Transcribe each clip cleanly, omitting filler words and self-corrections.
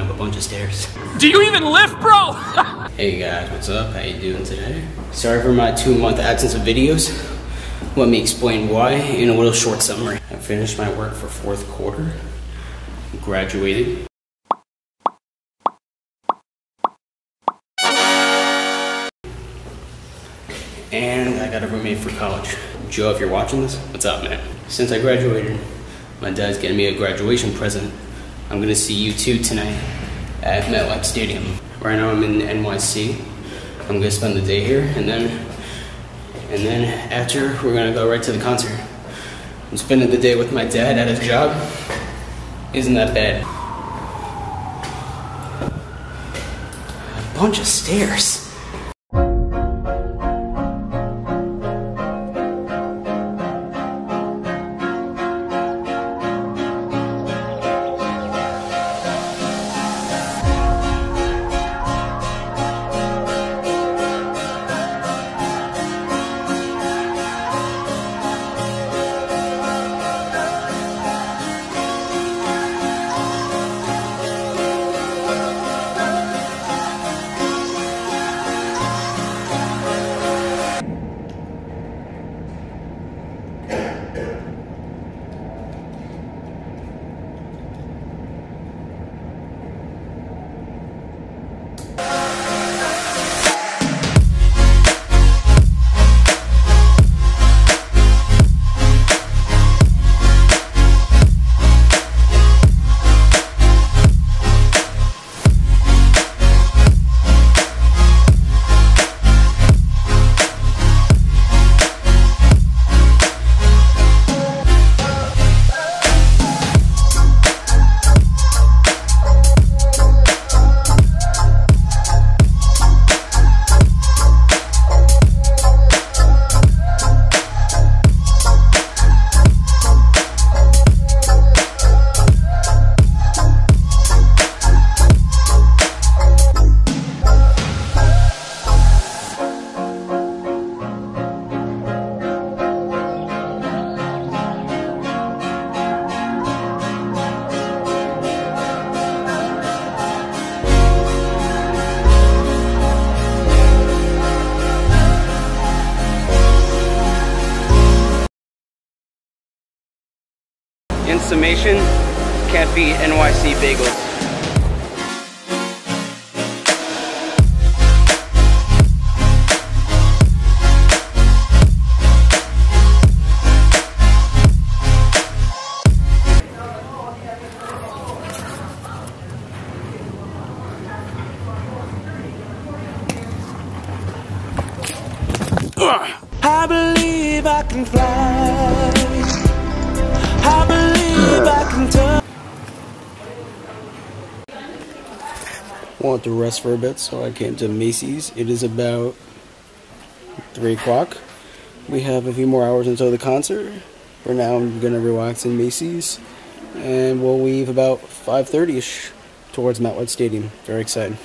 walking up a bunch of stairs. Do you even lift, bro? Hey guys, what's up? How you doing today? Sorry for my 2-month absence of videos. Let me explain why in a little short summary. I finished my work for 4th quarter, graduated. And I got a roommate for college. Joe, if you're watching this, what's up, man? Since I graduated, my dad's getting me a graduation present. I'm gonna see you two tonight at MetLife Stadium. Right now I'm in NYC. I'm gonna spend the day here, and then after, we're gonna go right to the concert. I'm spending the day with my dad at his job. Isn't that bad? A bunch of stairs. In summation, can't beat NYC bagels. I believe I can fly. I believe I can turn. Wanted to rest for a bit, so I came to Macy's. It is about 3 o'clock. We have a few more hours until the concert. For now, I'm going to relax in Macy's. And we'll leave about 5:30-ish towards MetLife Stadium. Very exciting.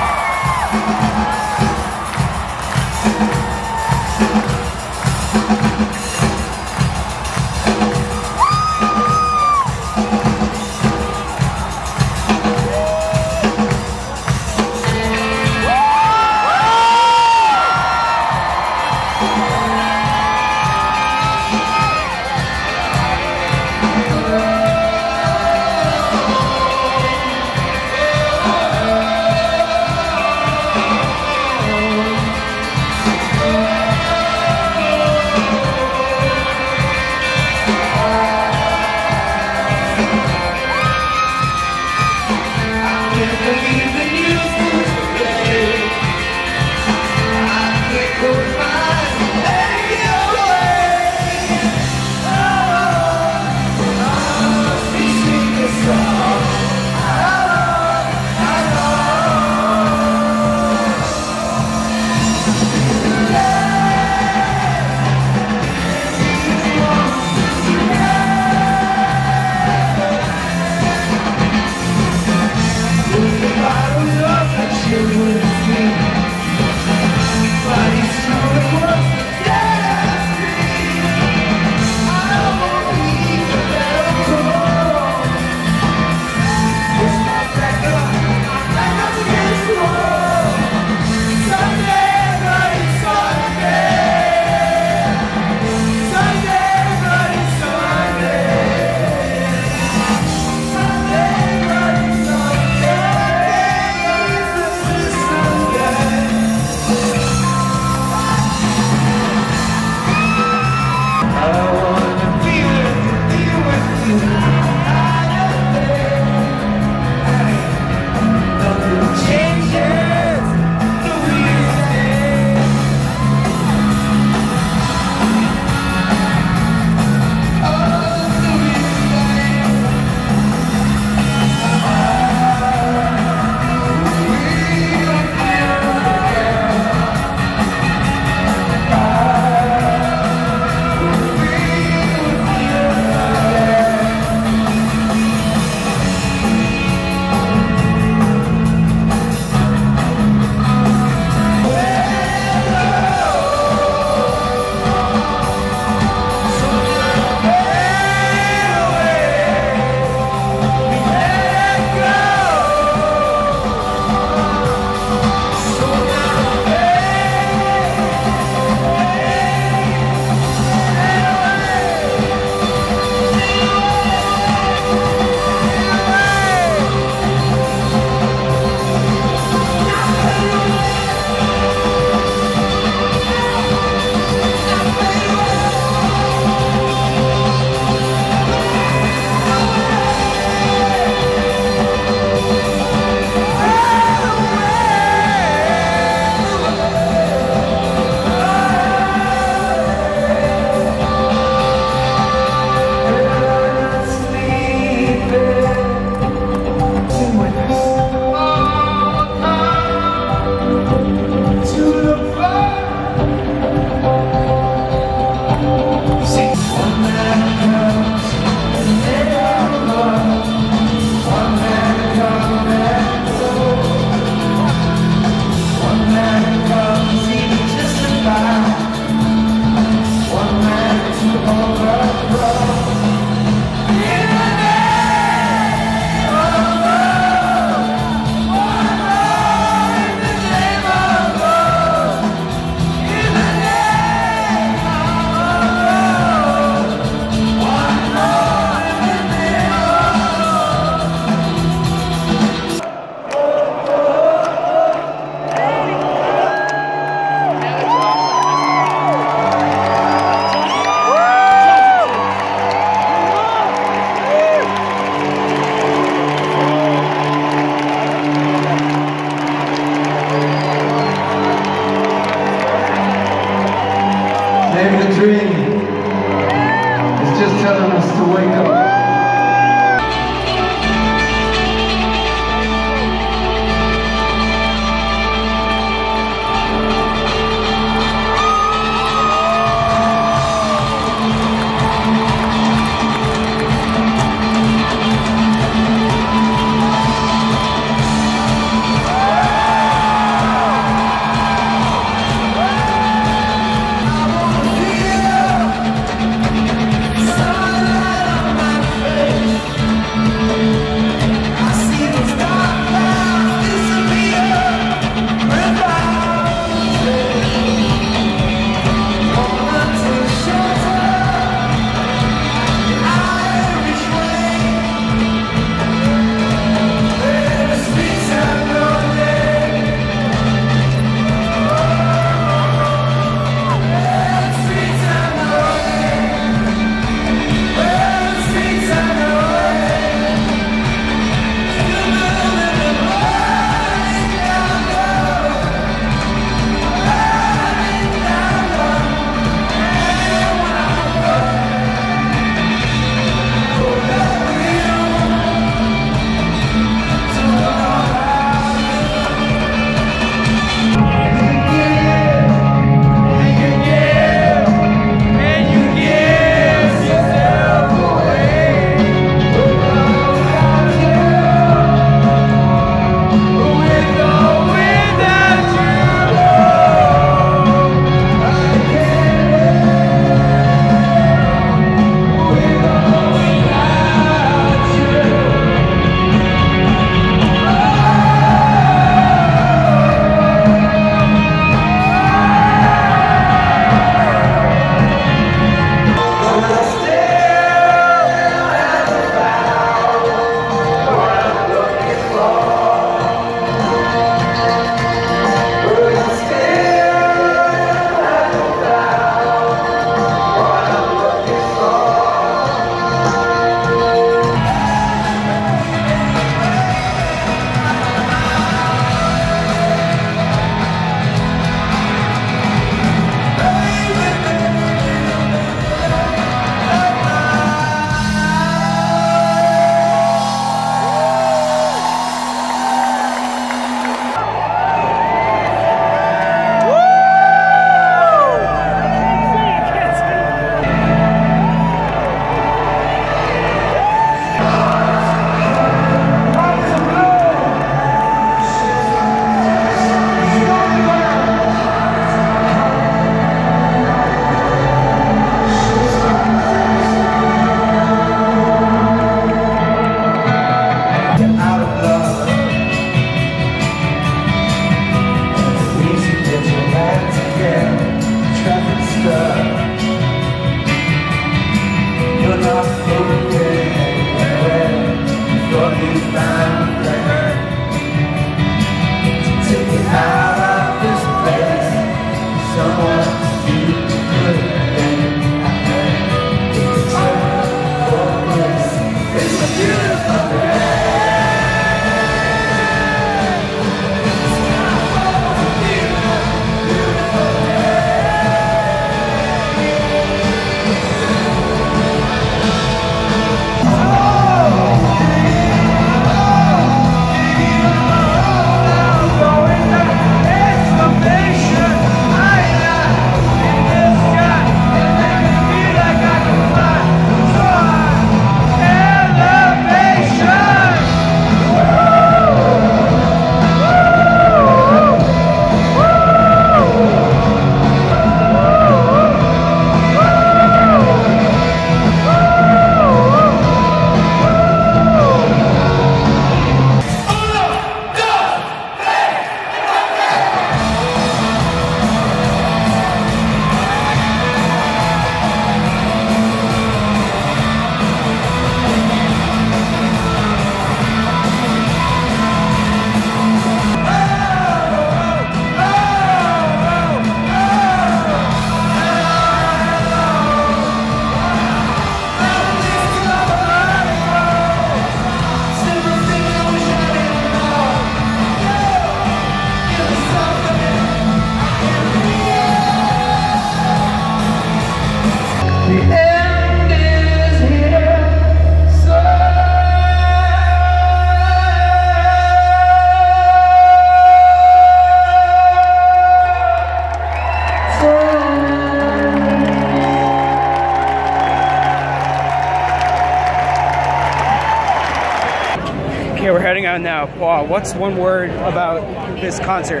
Okay, we're heading out now. Wow, what's one word about this concert?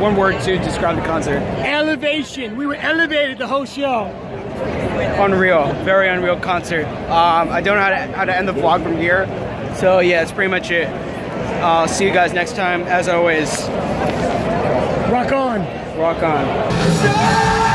One word to describe the concert. Elevation. We were elevated the whole show. Unreal. Very unreal concert. I don't know how to end the vlog from here. So yeah, that's pretty much it. I'll see you guys next time. As always, rock on. Rock on.